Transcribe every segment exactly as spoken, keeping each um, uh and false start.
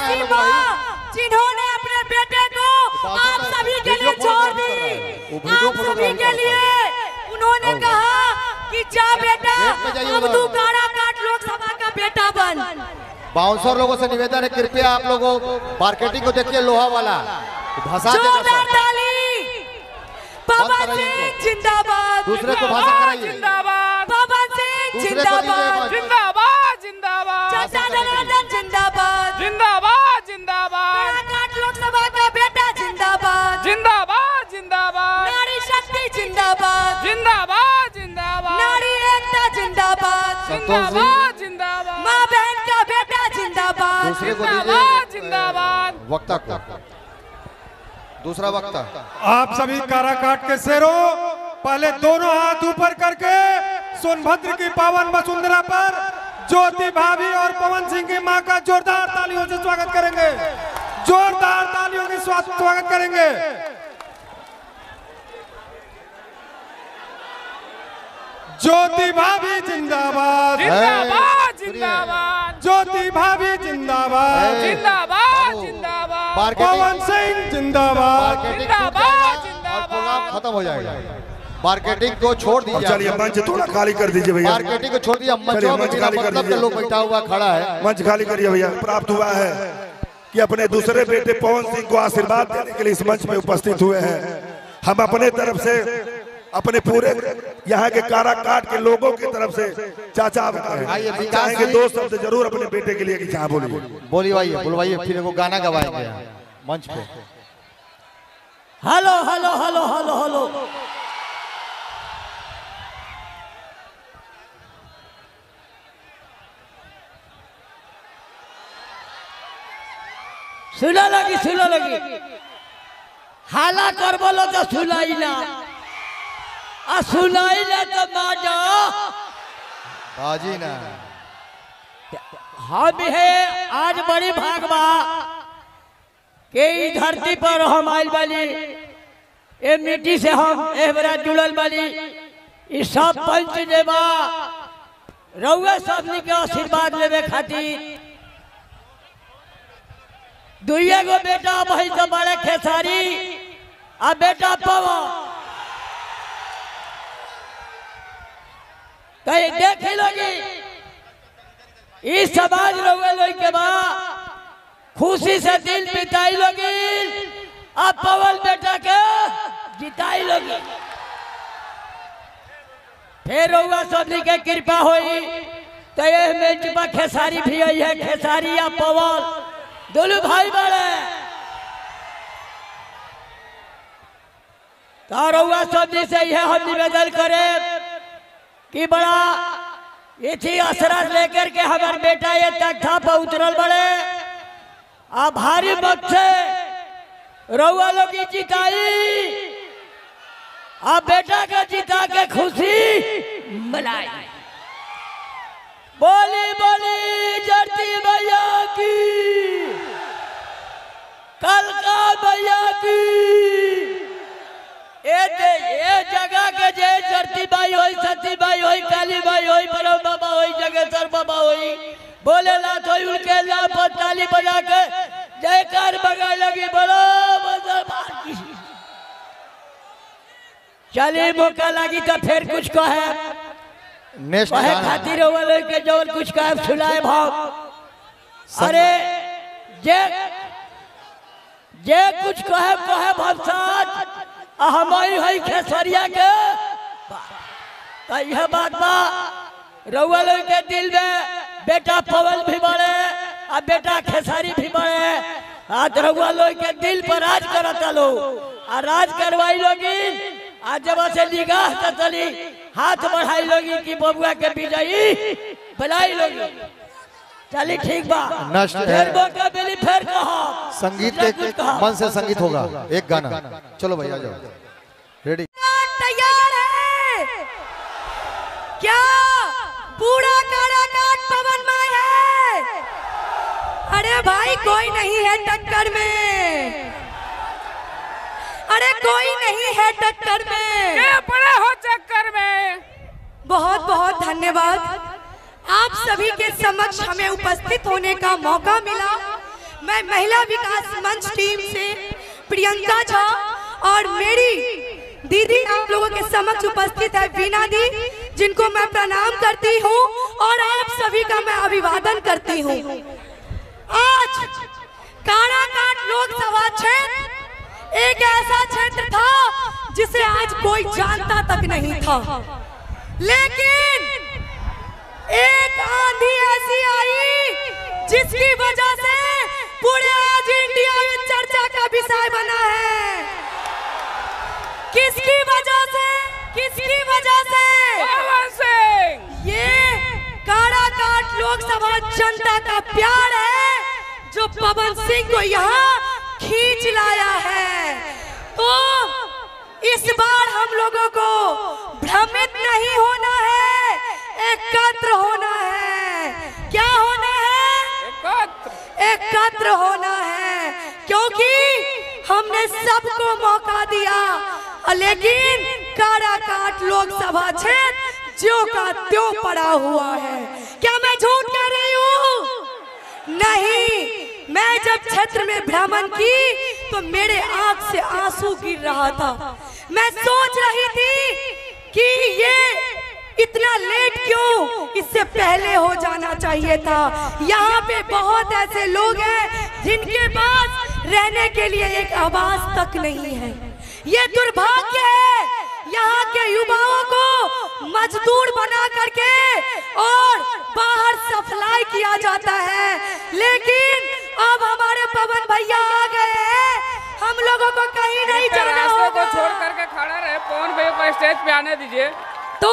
ऐसी माँ जिन्होंने अपने बेटे को आप सभी के लिए छोड़ दी, आप सभी के लिए उन्होंने कहा कि जा बेटा अब तू काराकाट लोकसभा का बेटा बन। बाउंसर लोगों से निवेदन है कृपया आप लोगों मार्केटिंग को देखिए लोहा वाला भाषा जिंदाबाद, दूसरे को भाषा कराइए जिंदाबाद, बाबा सिंह जिंदाबाद, जिंदाबाद जिंदाबाद, चाचा जनार्दन जिंदाबाद, जिंदाबाद जिंदाबाद, काराकाट लोकसभा का बेटा जिंदाबाद, जिंदाबाद जिंदाबाद, नारी शक्ति जिंदाबाद, जिंदाबाद जिंदाबाद, नारी एकता जिंदाबाद, जिंदाबाद जिंदाबाद, माँ बहन का बेटा जिंदाबाद, जिंदाबाद जिंदाबाद। वक्ता दूसरा वक्ता, आप सभी काराकाट के शेरों पहले दोनों हाथ ऊपर करके सोनभद्र की पावन वसुंधरा पर ज्योति भाभी और पवन सिंह की मां का जोरदार तालियों से स्वागत करेंगे, जोरदार तालियों के साथ स्वागत करेंगे। ज्योति भाभी जिंदाबाद, जिंदाबाद जिंदाबाद, ज्योति भाभी जिंदाबाद, जिंदाबाद जिंदाबाद, पवन सिंह जिंदाबाद, जिंदाबाद जिंदाबाद। खत्म हो जाएगा मार्केटिंग को छोड़ दीजिए, चलिए मंच थोड़ा खाली कर दीजिए भैया, मार्केटिंग को छोड़ दिया मंच खाली कर दीजिए, लोग बैठा हुआ खड़ा है, मंच खाली करिए भैया। प्राप्त हुआ है कि अपने दूसरे बेटे पवन सिंह को आशीर्वाद देने के लिए इस मंच में उपस्थित हुए हैं। हम अपने तरफ से अपने पूरे यहाँ के काराकाट के लोगों की तरफ से चाचा आपके दो शब्द जरूर अपने बेटे के लिए क्या बोलिए, बोलिए बोलवाइए, फिर वो गाना गवाएंगे मंच पे। Hello hello hello hello hello, सुना लगी सुना लगी हाला कर बोलो तो सुनाई ना सुनाई बाजी ना। हम है आज बड़ी भागवा के धरती पर हम आयल वाली, ए मिट्टी से हम एहरा जुड़ल वाली, इस सब पंच देवा रउआ सबनी के आशीर्वाद लेवे खातिर दुइये गो बेटा भाई तो बड़े खेसारी आ बेटा पवन, कहीं देखे लोगी इस समाज रहे लोग के बाद खुशी से दिल बिताई लोगी, अब पवन बेटा के जिताई लोगी, फिर रउआ सबनी के कृपा हुई तो यह में चुपा खेसारी भी आई है, खेसारी या पवन दोनों भाई बड़े तो रउआ सबनी से यह हम निवेदन करें कि बड़ा ये थी असरा लेकर के हमारे बेटा ये तख्ता पर उतरल बड़े, आ भारी मत से रउआ लोग जिताई, आ बेटा का जिता के खुशी मनाई, बोली बोली जर्ती भैया की, कल का भैया की, ये जगह के जे चरती भाई होई, सती भाई होई, काली भाई होई, बरो बाबा होई, जगेश्वर बाबा होई, भोलेनाथ होई, उनके नाम पर ताली बजा के जयकार बगा लगी बोलो मुसलमान। चलिए मौका लगी तो फिर कुछ कहे वह खातिर वाले के जो कुछ कहे सुनाए भाव, अरे जे जे कुछ कहे कहे भाव साथ हमारी है खेसरिया के यह बात बा रउआ लोग के दिल में बेटा पवन भी बड़े और बेटा खेसारी भी बड़े, आज रउआ लोग के दिल पर राज करता लो, और राज करवाई लोगी आज जब से निगाह चली हाथ बढ़ाई लोगी कि बबुआ के विजयी बनाई लोगी। चलिए ठीक बा, फिर फिर संगीत मन से संगीत होगा एक गाना, चलो भैया जाओ रेडी तैयार है क्या पूरा काराकाट पवन माय है, अरे भाई कोई नहीं है टक्कर में, अरे कोई नहीं है टक्कर में, क्या पड़ा हो चक्कर में। बहुत बहुत धन्यवाद आप सभी के समक्ष हमें उपस्थित होने का मौका मिला। मैं महिला विकास मंच टीम से प्रियंका झा और मेरी दीदी आप लोगों के समक्ष उपस्थित है वीना दी, जिनको मैं प्रणाम करती हूँ और आप सभी का मैं अभिवादन करती हूँ। आज काराकाट लोकसभा क्षेत्र एक ऐसा क्षेत्र था जिसे आज कोई जानता तक नहीं था, लेकिन एक आंधी ऐसी आई जिसकी वजह से पूरे आज इंडिया में चर्चा का विषय बना है। किसकी वजह से? किसकी वजह से? पवन सिंह। ये काराकाट लोकसभा जनता का प्यार है जो पवन सिंह को यहाँ खींच लाया है। तो इस बार हम लोगों को भ्रमित नहीं होना है, एकत्र होना है। क्या होना है? एकत्र। एकत्र होना है, क्योंकि हमने सबको मौका दिया, लेकिन काराकाट लोकसभा क्षेत्र ज्यों का त्यों पड़ा हुआ है। क्या मैं झूठ कह रही हूँ? नहीं, मैं जब क्षेत्र में भ्रमण की तो मेरे आंख से आंसू गिर रहा था। मैं सोच रही थी कि ये इतना लेट क्यों, इससे पहले हो जाना चाहिए था। यहाँ पे बहुत ऐसे लोग हैं जिनके पास रहने के लिए एक आवाज तक नहीं है। ये दुर्भाग्य है यहाँ के युवाओं को मजदूर बना करके और बाहर सप्लाई किया जाता है, लेकिन अब हमारे पवन भैया आ गए हैं, हम लोगों को कहीं नहीं जाना होगा। छोड़ करके खड़ा रहे, पवन भैया को स्टेज पे आने दीजिए। तो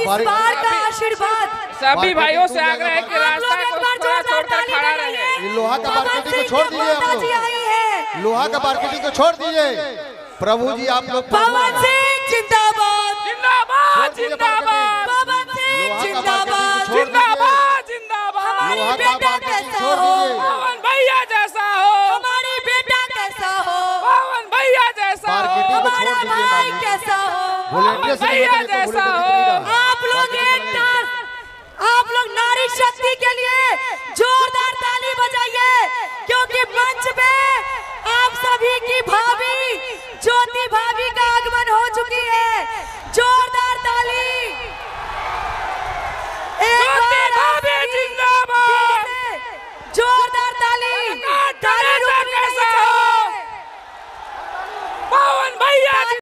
इस बार का आशीर्वाद सभी भाइयों से आग्रह है कि रास्ता को छोड़कर खड़ा रहे। लोहा का मार्केटिंग को छोड़ दीजिए आप लोग, लोहा का मार्केटिंग को छोड़ दीजिए। प्रभु जी आप लोग, पवन सिंह जिंदाबाद, जिंदाबाद, जिंदाबाद, पवन सिंह जिंदाबाद, जिंदाबाद, जिंदाबाद। हमारी बेटा कैसा हो? पवन भैया जैसा हो। हमारी बेटा कैसा हो? पवन भैया जैसा हो। हमारा भाई कैसा हो? पवन भैया जैसा हो। आप लोग एक तार, आप लोग नारी शक्ति के लिए जोरदार ताली बजाइए, क्योंकि मंच पे आप सभी की भाभी ज्योति भाभी का आगमन हो चुकी है।